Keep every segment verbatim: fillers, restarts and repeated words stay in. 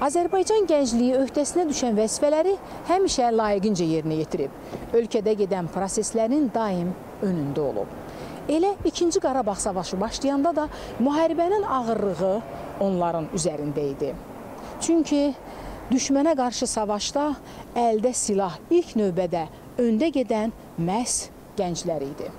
Azərbaycan gəncliyi öhdəsinə düşən vəzifələri həmişə layiqincə yerinə yetirib. Ölkədə gedən proseslərin daim önündə olub. Elə ikinci Qarabağ savaşı başlayanda da müharibənin ağırlığı onların üzərində idi. Çünki düşmənə qarşı savaşda əldə silah ilk növbədə öndə gedən məhz gənclər idi.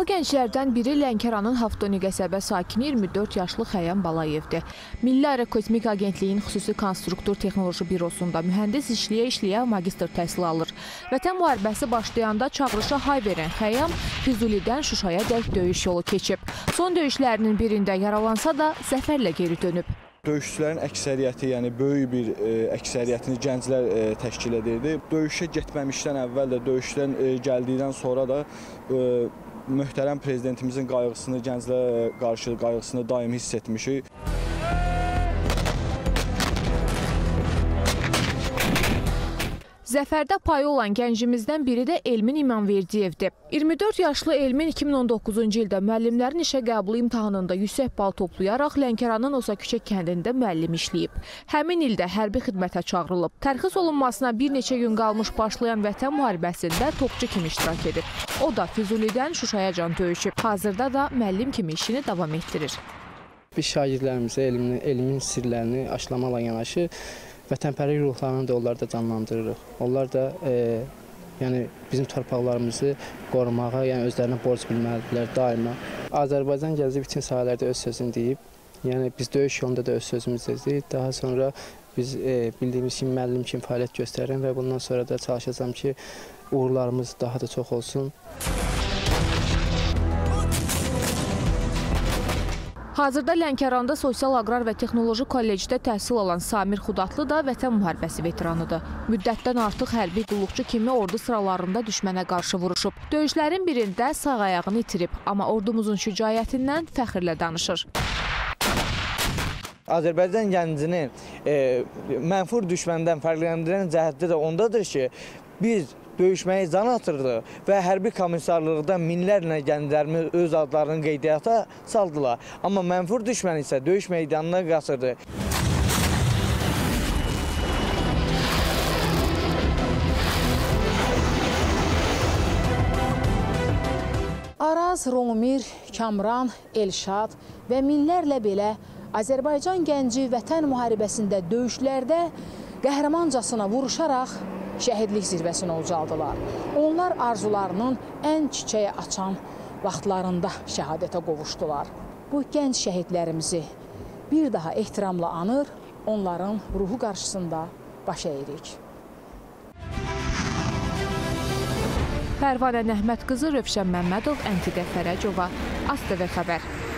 O gənclərdən biri Lənkəranın Haftoni qəsəbə sakini iyirmi dörd yaşlı Xəyam Balayevdir. Milli Arı Kosmik Agentliyin xüsusi konstruktor texnoloji bürosunda mühəndis işləyə-işləyə magistr təhsili alır. Vətən müharibəsi başlayanda çağırışa hay verən Xəyam Füzulidən Şuşaya dək döyüş yolu keçib. Son döyüşlərinin birində yaralansa da zəfərlə geri dönüb. Döyüşçülərin əksəriyyəti, yəni böyük bir əksəriyyətini gənclər təşkil edirdi. Döyüşə getməmişdən əvvəl də, döyüşdən gəldikdən sonra da möhtərəm prezidentimizin qayğısını, gənclərə qarşı qayğısını daim hiss etmişik. Zəfərdə payı olan gəncimizdən biri də Elmin İmanverdiyevdir. iyirmi dörd yaşlı Elmin iki min on doqquzuncu ildə müəllimlərin işə qəbulu imtahanında yüksək bal toplayaraq Lənkəranın Osaküçə kəndində müəllim işləyib. Həmin ildə hərbi xidmətə çağırılıb. Tərxis olunmasına bir neçə gün qalmış başlayan Vətən müharibəsində topçu kimi iştirak edib. O da Füzulidən Şuşayacan döyüşüb. Hazırda da müəllim kimi işini davam etdirir. Biz şagirdlərimizə elmin, elmin sirlərini aşılamaqla yanaşı vətənpərvərlik ruhlarını da onları da canlandırırıq. Onlar da e, yəni bizim torpaqlarımızı qorumağa, yəni özlərinə borc bilməlidirlər daima. Azərbaycan gələcək bütün sahələrdə öz sözünü deyib. Yəni biz döyüş yolunda da öz sözümüzü deyirik. Daha sonra biz e, bildiyimiz kimi müəllim kimi fəaliyyət göstərirəm və bundan sonra da çalışacağam ki, uğurlarımız daha da çox olsun. Hazırda Lənkəranda Sosial Aqrar ve Teknoloji Kollecidə təhsil alan Samir Xudatlı da Vətən müharibəsi veteranıdır. Müddətdən artıq hərbi qulluqçu kimi ordu sıralarında düşmənə qarşı vuruşub. Döyüşlərin birində sağ ayağını itirib, amma ordumuzun şücaətindən fəxrlə danışır. Azərbaycan gəncini e, mənfur düşməndən fərqləndirən cəhətdə də ondadır ki, biz döyüşməyi can atırdı və hərbi komissarlıqda minlərlə gənclərimiz öz adlarını qeydiyyata saldılar. Amma mənfur düşmən isə döyüş meydanına qaçırdı. Araz, Romir, Kamran, Elşad və minlərlə belə Azərbaycan gənci vətən müharibəsində döyüşlərdə qəhrəmancasına vuruşaraq şəhidlik zirvəsinə ucaldılar. Onlar arzularının ən çiçəyə açan vaxtlarında şəhadətə qovuşdular. Bu gənc şəhidlərimizi bir daha ehtiramla anır, onların ruhu qarşısında baş əyirik. Pərvanə Nəhmətqızı, Rövşən Məmmədov, Əntiqə Fərəcova, ASTV Xəbər.